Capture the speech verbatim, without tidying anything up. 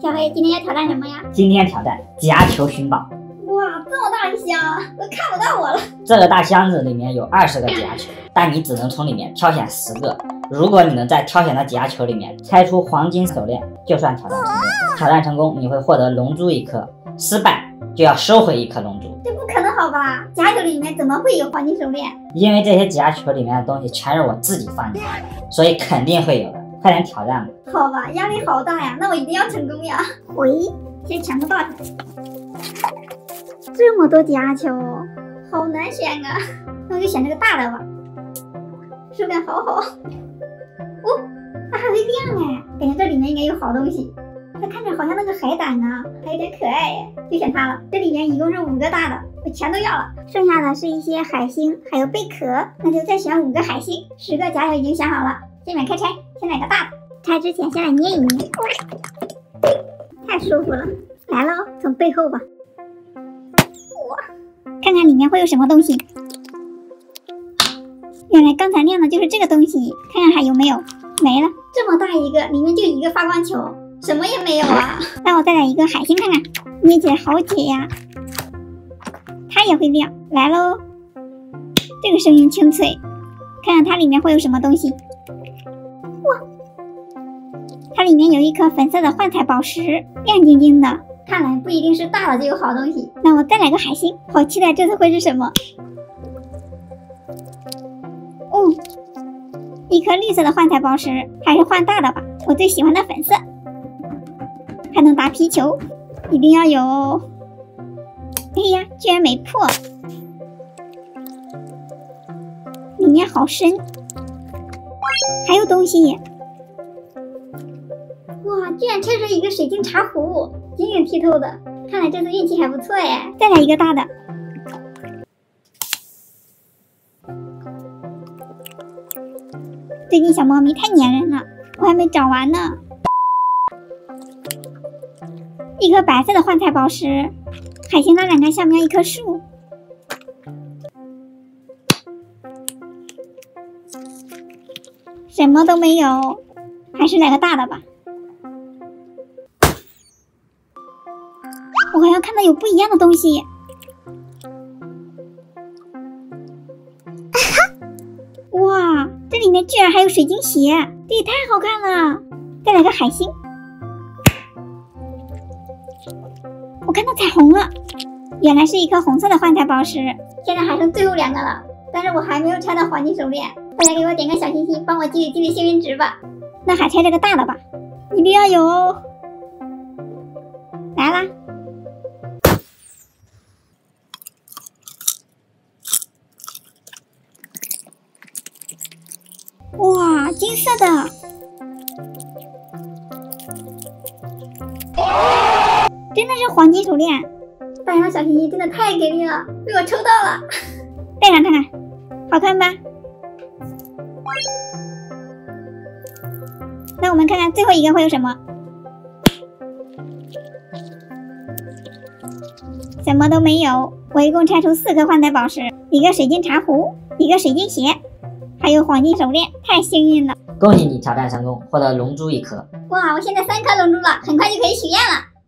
小黑，今天要挑战什么呀？今天挑战夹球寻宝。哇，这么大一箱，都看不到我了。这个大箱子里面有二十个夹球，但你只能从里面挑选十个。如果你能在挑选的夹球里面拆出黄金手链，就算挑战成功。哦、挑战成功，你会获得龙珠一颗；失败就要收回一颗龙珠。这不可能好吧？夹球里面怎么会有黄金手链？因为这些夹球里面的东西全是我自己放进去的，所以肯定会有的。 快点挑战吧！好吧，压力好大呀，那我一定要成功呀！回，先抢个大头。这么多夹球，好难选啊！那我就选这个大的吧，质量好好。哦，它还会亮哎，感觉这里面应该有好东西。它看着好像那个海胆呢，还有点可爱哎，就选它了。这里面一共是五个大的，我全都要了。剩下的是一些海星，还有贝壳，那就再选五个海星。十个夹球已经选好了。 这边开拆，先来个大的。拆之前先来捏一捏，太舒服了。来喽，从背后吧。哇，看看里面会有什么东西。原来刚才亮的就是这个东西，看看还有没有？没了，这么大一个，里面就一个发光球，什么也没有啊。那我再来一个海星看看，捏起来好解呀。它也会亮，来喽。这个声音清脆，看看它里面会有什么东西。 它里面有一颗粉色的幻彩宝石，亮晶晶的。看来不一定是大的就有好东西。那我再来个海星，好期待这次会是什么。哦，一颗绿色的幻彩宝石，还是换大的吧，我最喜欢的粉色。还能打皮球，一定要有。哎呀，居然没破！里面好深，还有东西。 哇，居然拆出一个水晶茶壶，晶莹剔透的，看来这次运气还不错哎！再来一个大的，最近小猫咪太粘人了，我还没找完呢。一颗白色的幻彩宝石，海星那两个下面一棵树，什么都没有，还是来个大的吧。 我好像看到有不一样的东西，哇！这里面居然还有水晶鞋，这也太好看了！再来个海星，我看到彩虹了，原来是一颗红色的幻彩宝石。现在还剩最后两个了，但是我还没有拆到黄金手链，大家给我点个小心心，帮我积累积累幸运值吧。那还拆这个大的吧，一定要有哦！来啦！ 哇，金色的！真的是黄金手链！大家小心心真的太给力了，被我抽到了！戴上看看，好看吧？那我们看看最后一个会有什么？什么都没有。我一共拆出四颗幻彩宝石，一个水晶茶壶，一个水晶鞋。 还有黄金手链，太幸运了！恭喜你挑战成功，获得龙珠一颗。哇，我现在三颗龙珠了，很快就可以许愿了。